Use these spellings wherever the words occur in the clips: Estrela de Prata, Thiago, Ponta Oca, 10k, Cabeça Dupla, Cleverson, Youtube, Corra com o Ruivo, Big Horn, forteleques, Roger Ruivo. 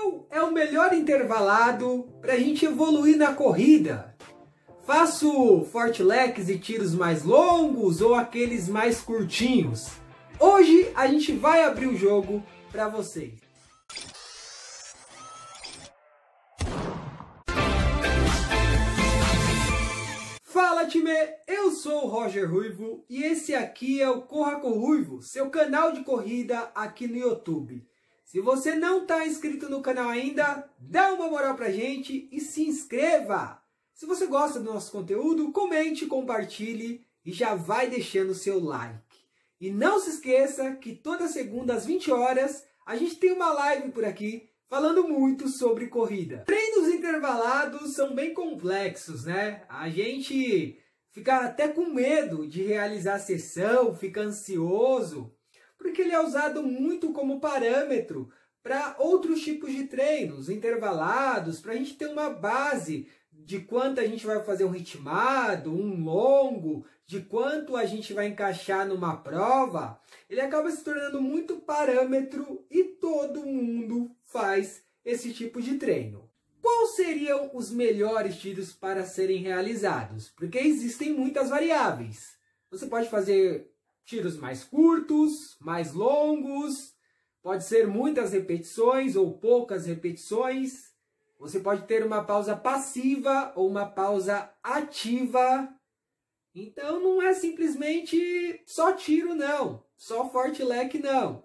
Qual é o melhor intervalado para a gente evoluir na corrida? Faço forteleques e tiros mais longos ou aqueles mais curtinhos? Hoje a gente vai abrir o jogo para vocês. Fala time, eu sou o Roger Ruivo e esse aqui é o Corra com o Ruivo, seu canal de corrida aqui no YouTube. Se você não está inscrito no canal ainda, dá uma moral pra gente e se inscreva! Se você gosta do nosso conteúdo, comente, compartilhe e já vai deixando o seu like. E não se esqueça que toda segunda às 20 horas a gente tem uma live por aqui falando muito sobre corrida. Treinos intervalados são bem complexos, né? A gente fica até com medo de realizar a sessão, fica ansioso, porque ele é usado muito como parâmetro para outros tipos de treinos intervalados, para a gente ter uma base de quanto a gente vai fazer um ritmado, um longo, de quanto a gente vai encaixar numa prova. Ele acaba se tornando muito parâmetro e todo mundo faz esse tipo de treino. Quais seriam os melhores tiros para serem realizados? Porque existem muitas variáveis. Você pode fazer tiros mais curtos, mais longos, pode ser muitas repetições ou poucas repetições. Você pode ter uma pausa passiva ou uma pausa ativa. Então não é simplesmente só tiro não, só forteleque não.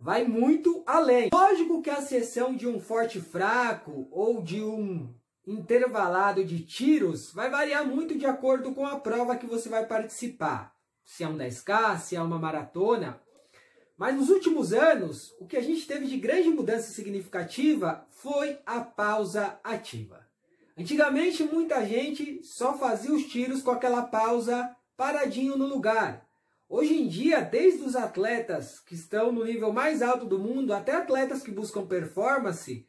Vai muito além. Lógico que a sessão de um forte fraco ou de um intervalado de tiros vai variar muito de acordo com a prova que você vai participar. Se é um 10K, se é uma maratona. Mas nos últimos anos, o que a gente teve de grande mudança significativa foi a pausa ativa. Antigamente, muita gente só fazia os tiros com aquela pausa paradinho no lugar. Hoje em dia, desde os atletas que estão no nível mais alto do mundo, até atletas que buscam performance,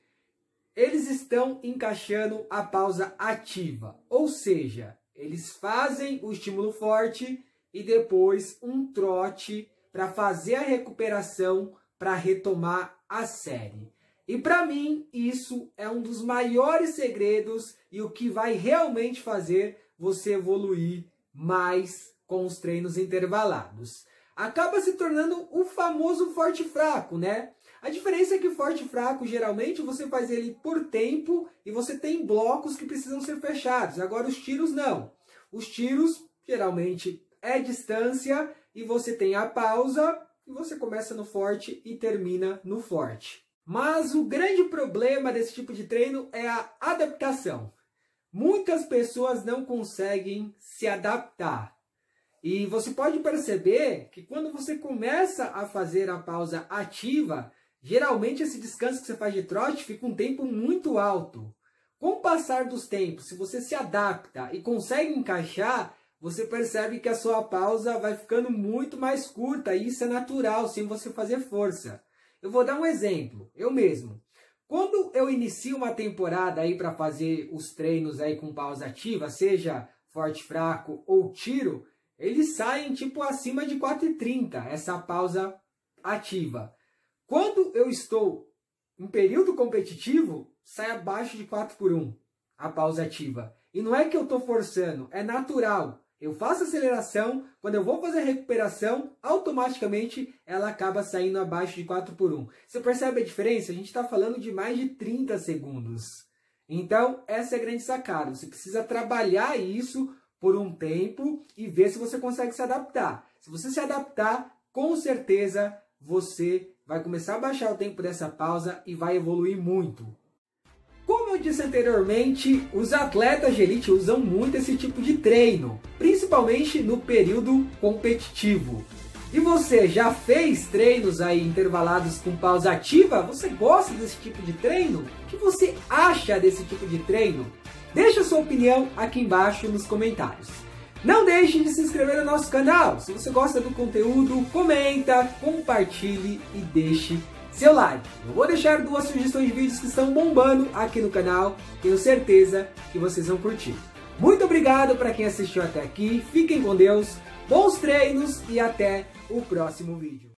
eles estão encaixando a pausa ativa. Ou seja, eles fazem o estímulo forte e depois um trote para fazer a recuperação, para retomar a série. E para mim, isso é um dos maiores segredos e o que vai realmente fazer você evoluir mais com os treinos intervalados. Acaba se tornando o famoso forte fraco, né? A diferença é que forte fraco, geralmente, você faz ele por tempo e você tem blocos que precisam ser fechados. Agora, os tiros não. Os tiros, geralmente, é distância e você tem a pausa e você começa no forte e termina no forte. Mas o grande problema desse tipo de treino é a adaptação. Muitas pessoas não conseguem se adaptar. E você pode perceber que quando você começa a fazer a pausa ativa, geralmente esse descanso que você faz de trote fica um tempo muito alto. Com o passar dos tempos, se você se adapta e consegue encaixar, você percebe que a sua pausa vai ficando muito mais curta e isso é natural, sem você fazer força. Eu vou dar um exemplo, eu mesmo. Quando eu inicio uma temporada aí para fazer os treinos aí com pausa ativa, seja forte, fraco ou tiro, eles saem tipo acima de 4,30, essa pausa ativa. Quando eu estou em período competitivo, sai abaixo de 4:1 a pausa ativa. E não é que eu estou forçando, é natural. Eu faço aceleração, quando eu vou fazer a recuperação, automaticamente ela acaba saindo abaixo de 4:1. Você percebe a diferença? A gente está falando de mais de 30 segundos. Então, essa é a grande sacada. Você precisa trabalhar isso por um tempo e ver se você consegue se adaptar. Se você se adaptar, com certeza você vai começar a baixar o tempo dessa pausa e vai evoluir muito. Como eu disse anteriormente, os atletas de elite usam muito esse tipo de treino, principalmente no período competitivo. E você já fez treinos aí intervalados com pausa ativa? Você gosta desse tipo de treino? O que você acha desse tipo de treino? Deixa sua opinião aqui embaixo nos comentários. Não deixe de se inscrever no nosso canal. Se você gosta do conteúdo, comenta, compartilhe e deixe seu like. Eu vou deixar 2 sugestões de vídeos que estão bombando aqui no canal. Tenho certeza que vocês vão curtir. Muito obrigado para quem assistiu até aqui. Fiquem com Deus, bons treinos e até o próximo vídeo.